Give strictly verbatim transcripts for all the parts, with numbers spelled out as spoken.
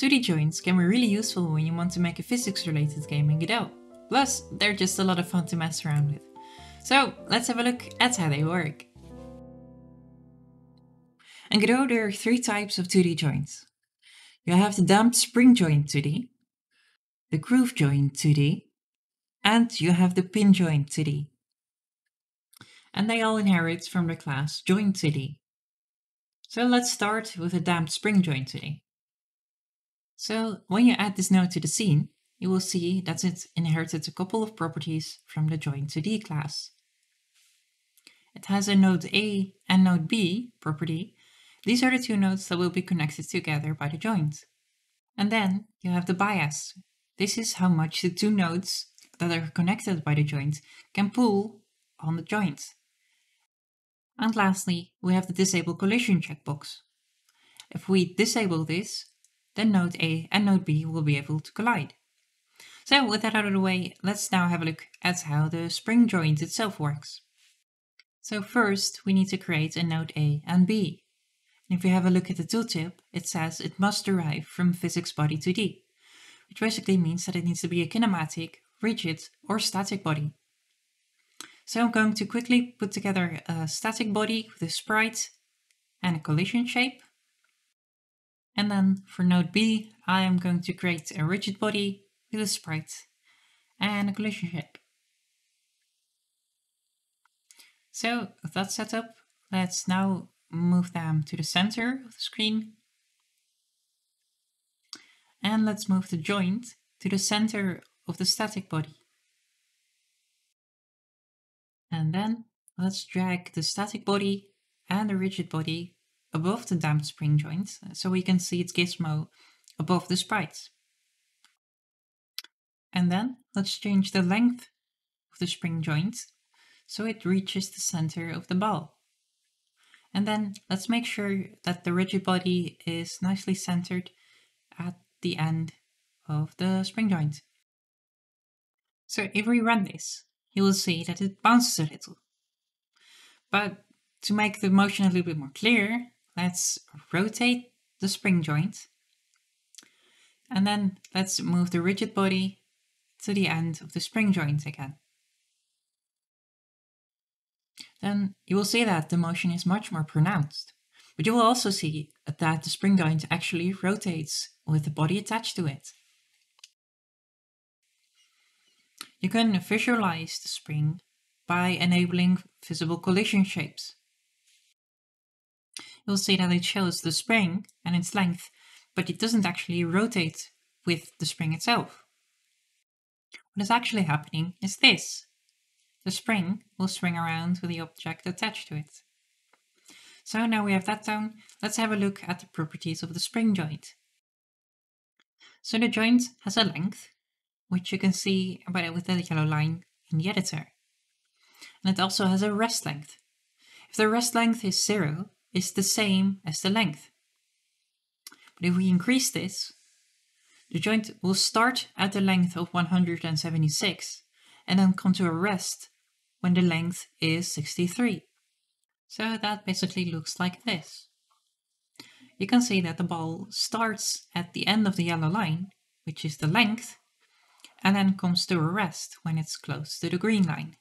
two D joints can be really useful when you want to make a physics related game in Godot. Plus, they're just a lot of fun to mess around with. So let's have a look at how they work. In Godot there are three types of two D joints. You have the Damped Spring Joint two D, the GrooveJoint two D, and you have the PinJoint two D. And they all inherit from the class Joint two D. So let's start with the Damped Spring Joint two D. So when you add this node to the scene, you will see that it inherited a couple of properties from the Joint two D class. It has a node A and node B property. These are the two nodes that will be connected together by the joint. And then you have the bias. This is how much the two nodes that are connected by the joint can pull on the joint. And lastly, we have the disable collision checkbox. If we disable this, then node A and node B will be able to collide. So with that out of the way, let's now have a look at how the spring joint itself works. So first, we need to create a node A and B. And if you have a look at the tooltip, it says it must derive from physics body two D, which basically means that it needs to be a kinematic, rigid, or static body. So I'm going to quickly put together a static body with a sprite and a collision shape. And then for node B, I am going to create a rigid body with a sprite and a collision shape. So with that setup, let's now move them to the center of the screen. And let's move the joint to the center of the static body. And then let's drag the static body and the rigid body above the damped spring joint, so we can see its gizmo above the sprites. And then let's change the length of the spring joint, so it reaches the center of the ball. And then let's make sure that the rigid body is nicely centered at the end of the spring joint. So if we run this, you will see that it bounces a little. But to make the motion a little bit more clear, let's rotate the spring joint. And then let's move the rigid body to the end of the spring joint again. Then you will see that the motion is much more pronounced. But you will also see that the spring joint actually rotates with the body attached to it. You can visualize the spring by enabling visible collision shapes. You'll see that it shows the spring and its length, but it doesn't actually rotate with the spring itself. What is actually happening is this. The spring will swing around with the object attached to it. So now we have that down, let's have a look at the properties of the spring joint. So the joint has a length, which you can see with the yellow line in the editor. And it also has a rest length. If the rest length is zero, it's the same as the length. But if we increase this, the joint will start at the length of one hundred seventy-six and then come to a rest when the length is sixty-three. So that basically looks like this. You can see that the ball starts at the end of the yellow line, which is the length, and then comes to a rest when it's close to the green line,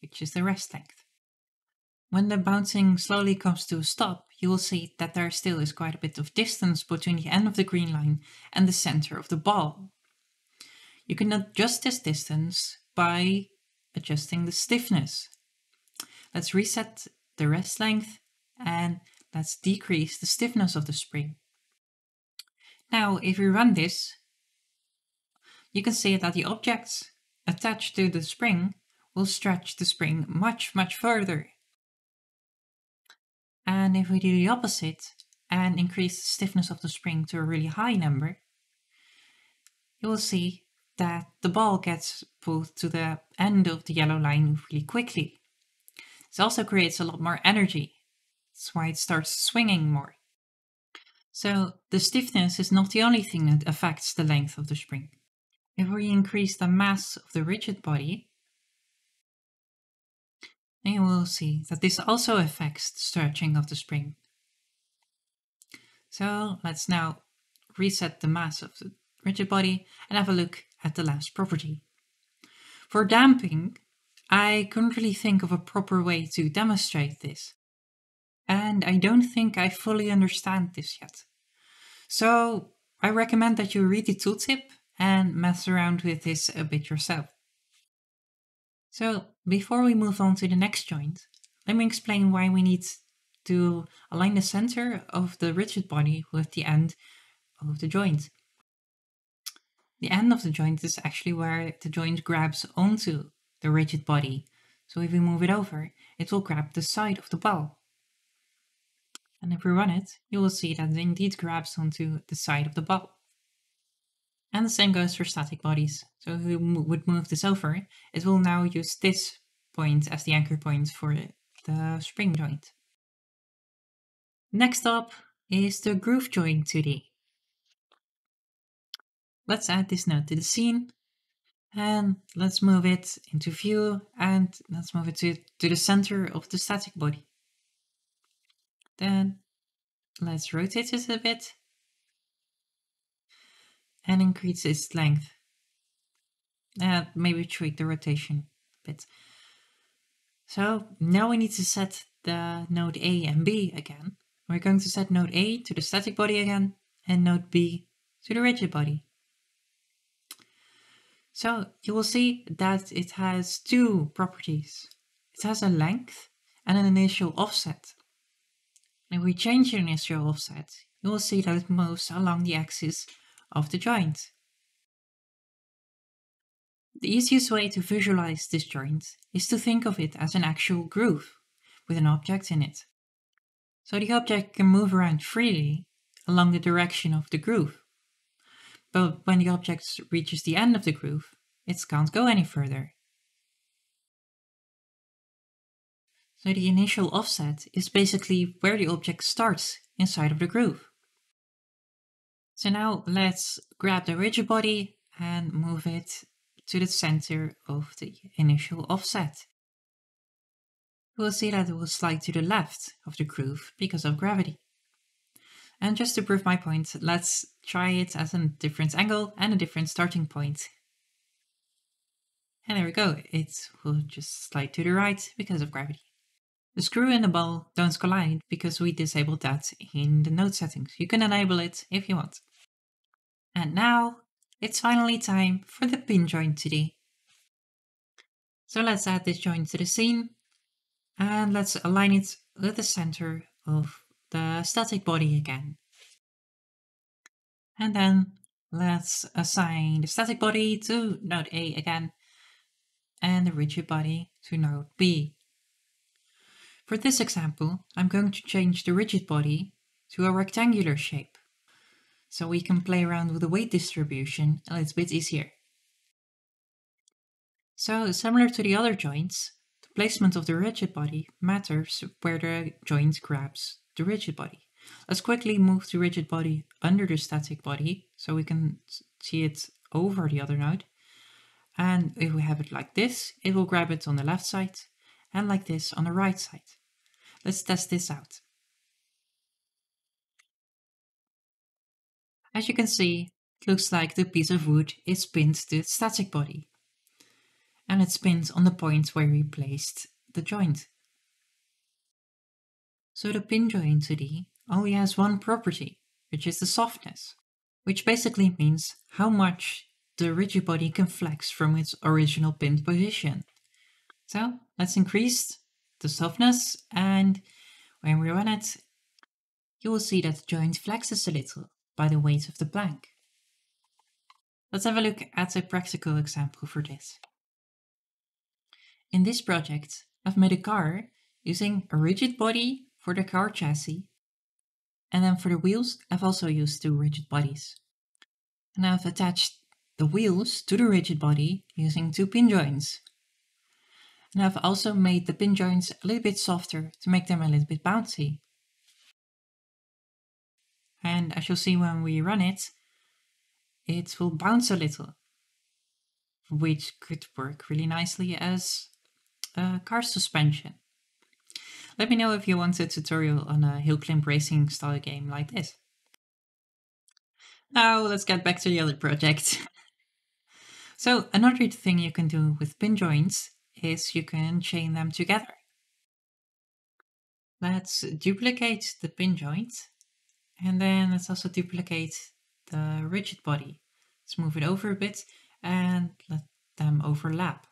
which is the rest length. When the bouncing slowly comes to a stop, you will see that there still is quite a bit of distance between the end of the green line and the center of the ball. You can adjust this distance by adjusting the stiffness. Let's reset the rest length and let's decrease the stiffness of the spring. Now, if we run this, you can see that the objects attached to the spring will stretch the spring much, much further. And if we do the opposite and increase the stiffness of the spring to a really high number, you will see that the ball gets pulled to the end of the yellow line really quickly. This also creates a lot more energy. That's why it starts swinging more. So the stiffness is not the only thing that affects the length of the spring. If we increase the mass of the rigid body, then you will see that this also affects the stretching of the spring. So let's now reset the mass of the rigid body and have a look at the last property. For damping, I couldn't really think of a proper way to demonstrate this, and I don't think I fully understand this yet. So I recommend that you read the tooltip and mess around with this a bit yourself. So before we move on to the next joint, let me explain why we need to align the center of the rigid body with the end of the joint. The end of the joint is actually where the joint grabs onto the rigid body. So if we move it over, it will grab the side of the ball. And if we run it, you will see that it indeed grabs onto the side of the ball. And the same goes for static bodies. So if we would move this over, it will now use this point as the anchor point for the spring joint. Next up is the GrooveJoint two D. Let's add this node to the scene, and let's move it into view, and let's move it to, to the center of the static body. Then let's rotate it a bit and increase its length. And maybe tweak the rotation a bit. So now we need to set the node A and B again. We're going to set node A to the static body again, and node B to the rigid body. So you will see that it has two properties. It has a length and an initial offset. And if we change the initial offset, you will see that it moves along the axis of the joint. The easiest way to visualize this joint is to think of it as an actual groove with an object in it. So the object can move around freely along the direction of the groove. But when the object reaches the end of the groove, it can't go any further. So the initial offset is basically where the object starts inside of the groove. So now let's grab the rigid body and move it to the center of the initial offset. You will see that it will slide to the left of the groove because of gravity. And just to prove my point, let's try it at a different angle and a different starting point. And there we go, it will just slide to the right because of gravity. The screw and the ball don't collide because we disabled that in the node settings. You can enable it if you want. And now it's finally time for the PinJoint two D. So let's add this joint to the scene and let's align it with the center of the static body again. And then let's assign the static body to node A again and the rigid body to node B. For this example, I'm going to change the rigid body to a rectangular shape, so we can play around with the weight distribution a little bit easier. So similar to the other joints, the placement of the rigid body matters where the joint grabs the rigid body. Let's quickly move the rigid body under the static body so we can see it over the other node. And if we have it like this, it will grab it on the left side and like this on the right side. Let's test this out. As you can see, it looks like the piece of wood is pinned to the static body. And it's pinned on the point where we placed the joint. So the PinJoint two D only has one property, which is the softness, which basically means how much the rigid body can flex from its original pinned position. So let's increase the softness, and when we run it, you will see that the joint flexes a little by the weight of the plank. Let's have a look at a practical example for this. In this project, I've made a car using a rigid body for the car chassis, and then for the wheels I've also used two rigid bodies. And I've attached the wheels to the rigid body using two pin joints. And I've also made the pin joints a little bit softer to make them a little bit bouncy. And as you'll see when we run it, it will bounce a little, which could work really nicely as a car suspension. Let me know if you want a tutorial on a Hillclimb Racing style game like this. Now let's get back to the other project. So another thing you can do with pin joints is you can chain them together. Let's duplicate the pin joint, and then let's also duplicate the rigid body. Let's move it over a bit and let them overlap.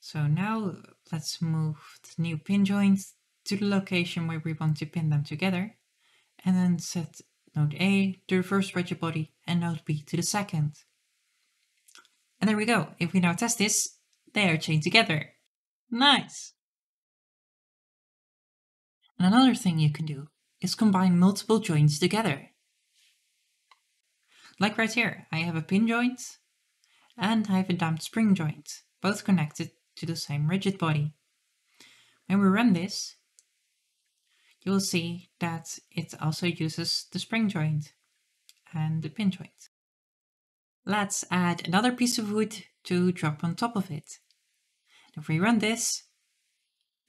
So now let's move the new pin joints to the location where we want to pin them together, and then set node A to the first rigid body and node B to the second. And there we go. If we now test this, they are chained together. Nice! And another thing you can do is combine multiple joints together. Like right here, I have a pin joint and I have a damped spring joint, both connected to the same rigid body. When we run this, you will see that it also uses the spring joint and the pin joint. Let's add another piece of wood to drop on top of it. If we run this,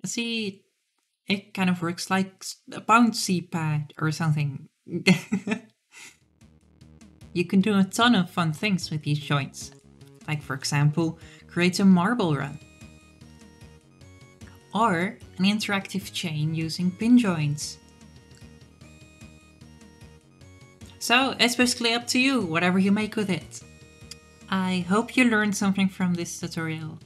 you see it kind of works like a bouncy pad or something. You can do a ton of fun things with these joints. Like for example, create a marble run. Or an interactive chain using pin joints. So it's basically up to you, whatever you make with it. I hope you learned something from this tutorial.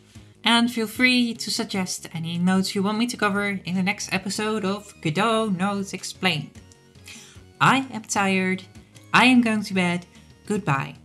And feel free to suggest any notes you want me to cover in the next episode of Godot Notes Explained. I am tired, I am going to bed, goodbye.